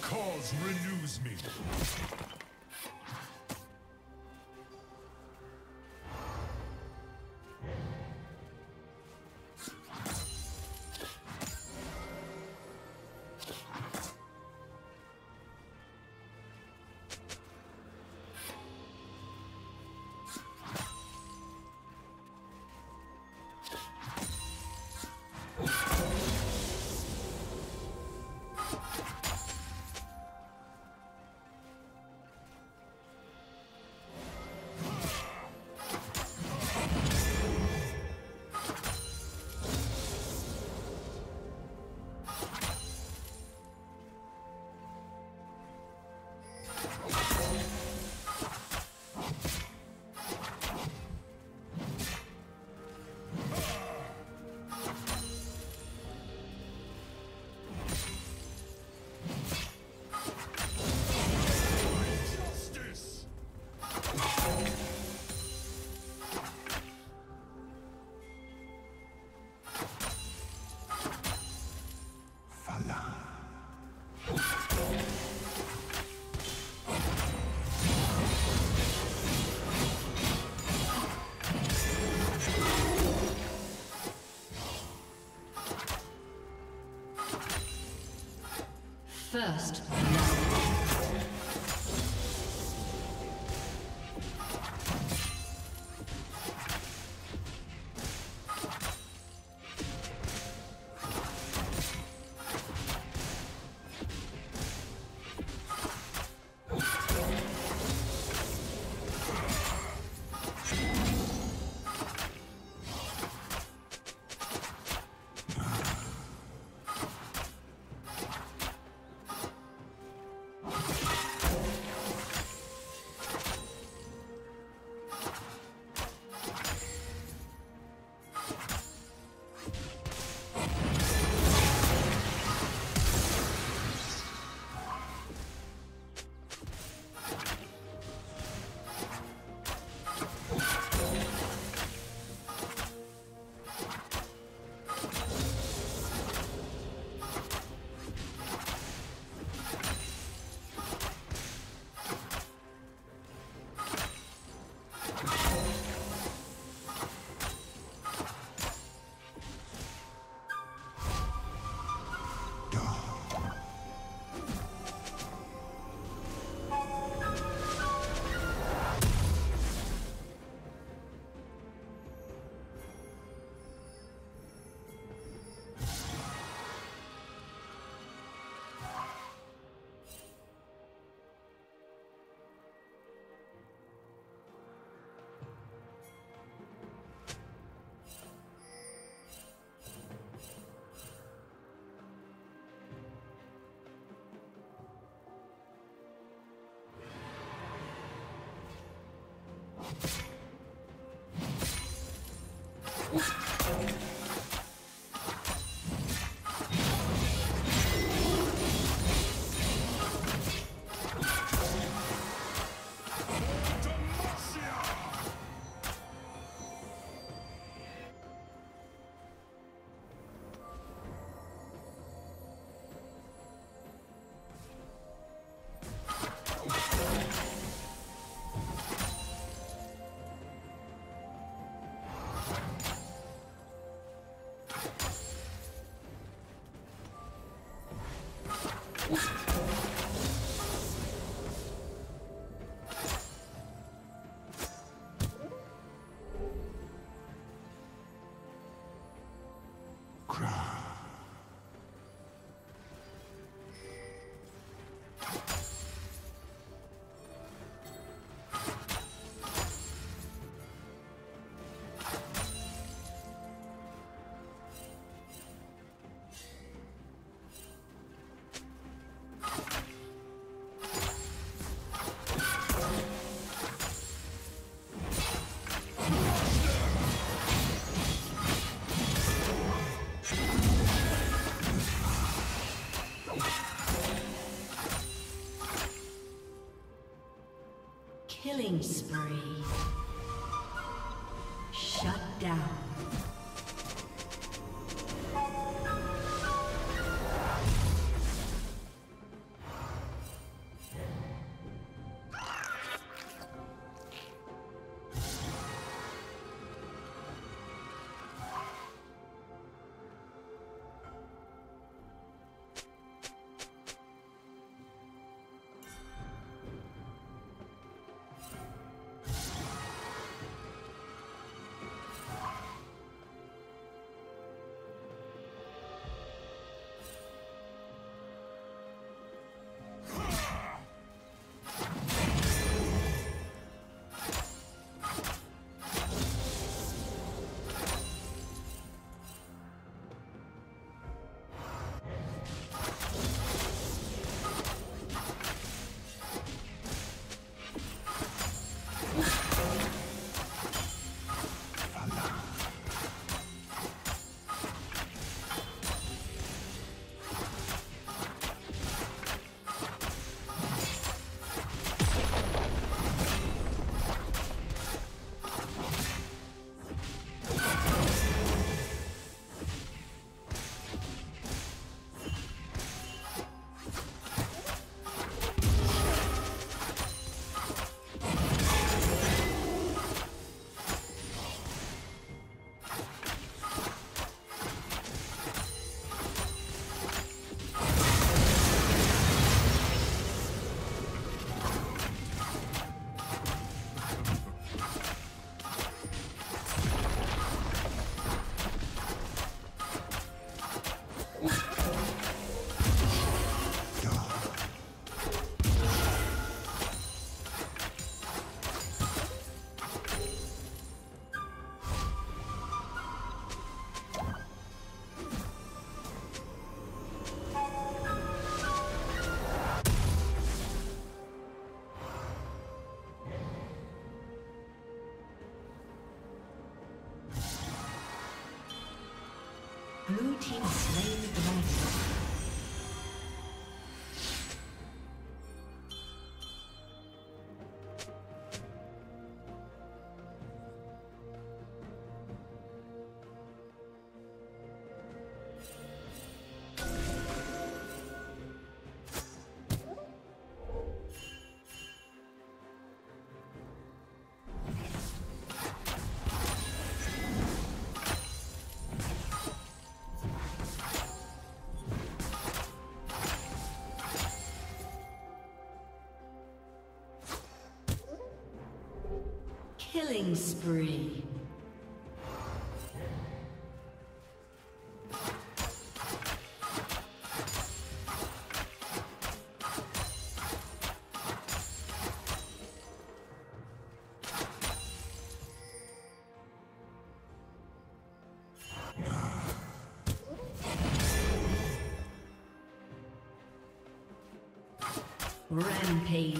Cause renews me. First. Killing spree. Shut down. team has slain the dragon. Killing spree. Rampage.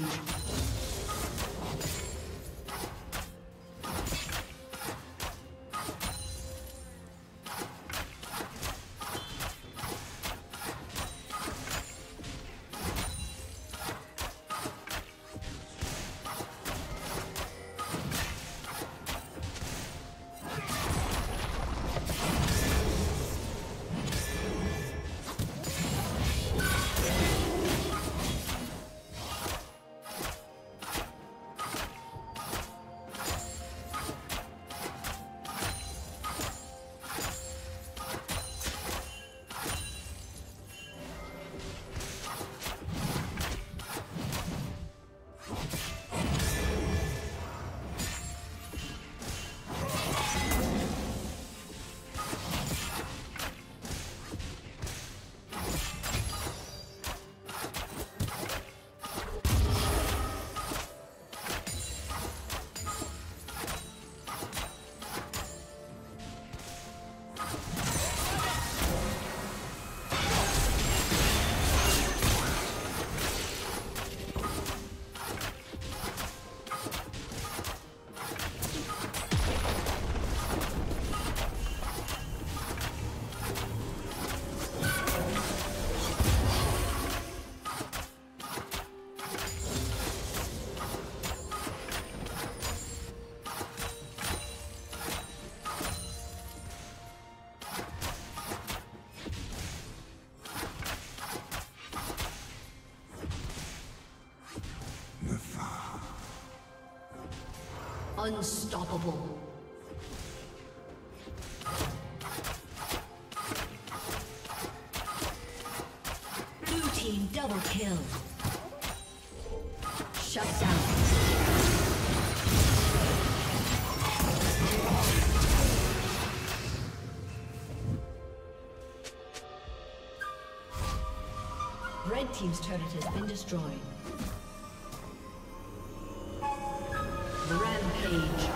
Unstoppable. Blue team double kill. Shut down. Red team's turret has been destroyed. Rampage.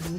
Blue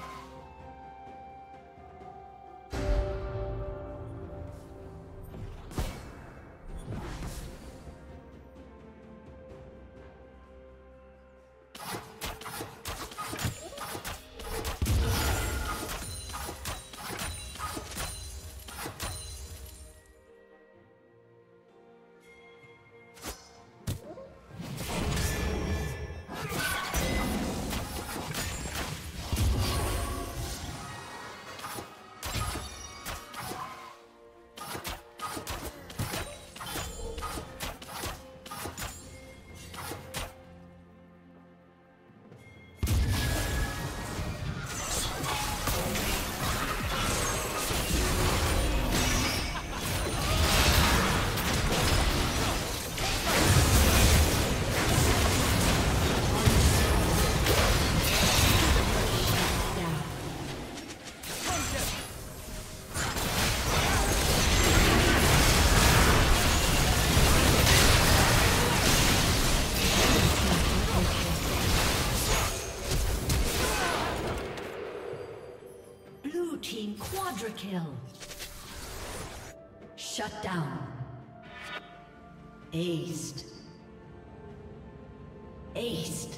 Kill. Shut down. Aced. Aced.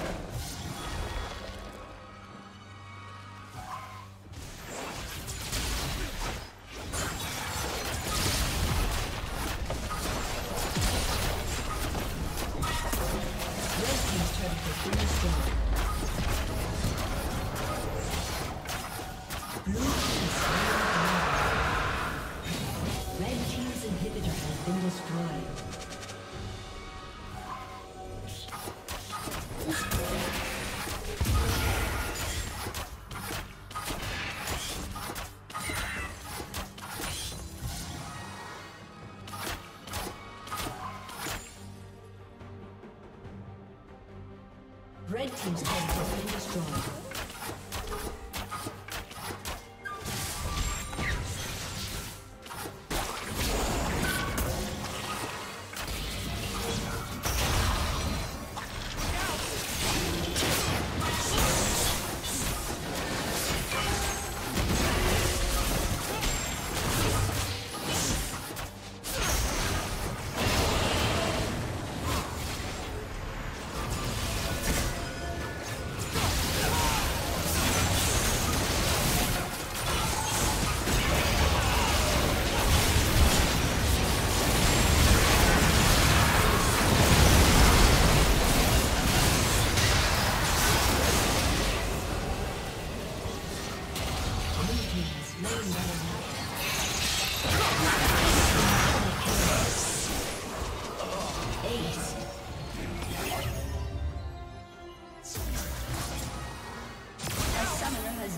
Red team's turret has been destroyed.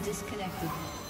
Disconnected.